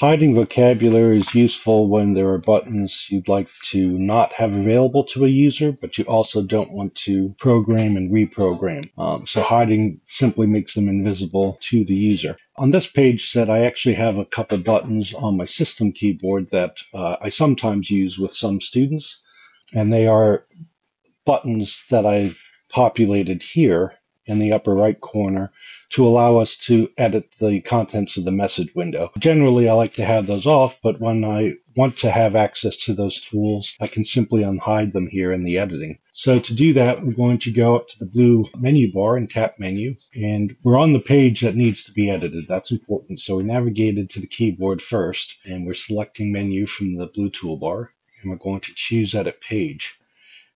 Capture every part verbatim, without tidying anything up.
Hiding vocabulary is useful when there are buttons you'd like to not have available to a user, but you also don't want to program and reprogram. Um, so hiding simply makes them invisible to the user. On this page set, I actually have a couple buttons on my system keyboard that uh, I sometimes use with some students, and they are buttons that I've populated here in the upper right corner to allow us to edit the contents of the message window. Generally, I like to have those off, but when I want to have access to those tools, I can simply unhide them here in the editing. So to do that, we're going to go up to the blue menu bar and tap menu, and we're on the page that needs to be edited. That's important. So we navigated to the keyboard first, and we're selecting menu from the blue toolbar, and we're going to choose edit page.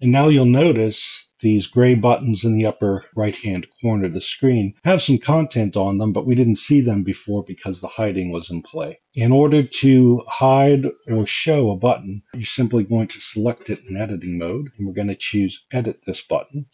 And now you'll notice these gray buttons in the upper right-hand corner of the screen have some content on them, but we didn't see them before because the hiding was in play. In order to hide or show a button, you're simply going to select it in editing mode, and we're going to choose Edit This Button.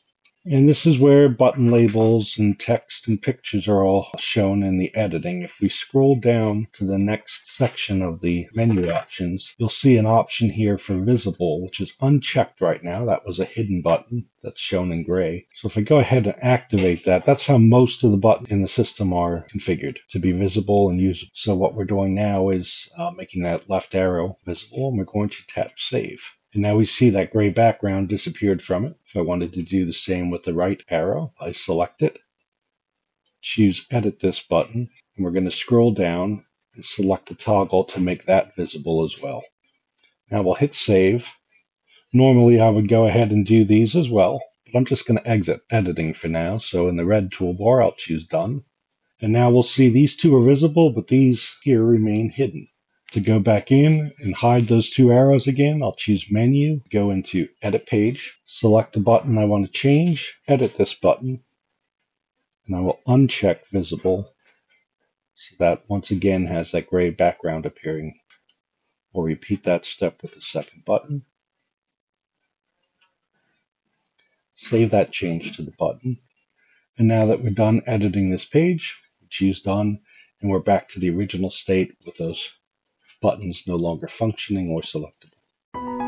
And this is where button labels and text and pictures are all shown in the editing. If we scroll down to the next section of the menu options, you'll see an option here for visible, which is unchecked right now. That was a hidden button that's shown in gray. So if I go ahead and activate that, that's how most of the buttons in the system are configured, to be visible and usable. So what we're doing now is uh, making that left arrow visible, and we're going to tap Save. And now we see that gray background disappeared from it. If I wanted to do the same with the right arrow, I select it, choose Edit This Button, and we're going to scroll down and select the toggle to make that visible as well. Now we'll hit Save. Normally I would go ahead and do these as well, but I'm just going to exit editing for now. So in the red toolbar, I'll choose Done. And now we'll see these two are visible, but these here remain hidden. To go back in and hide those two arrows again, I'll choose Menu, go into Edit Page, select the button I want to change, Edit This Button, and I will uncheck Visible so that once again has that gray background appearing. We'll repeat that step with the second button. Save that change to the button. And now that we're done editing this page, we choose Done, and we're back to the original state with those buttons no longer functioning or selectable.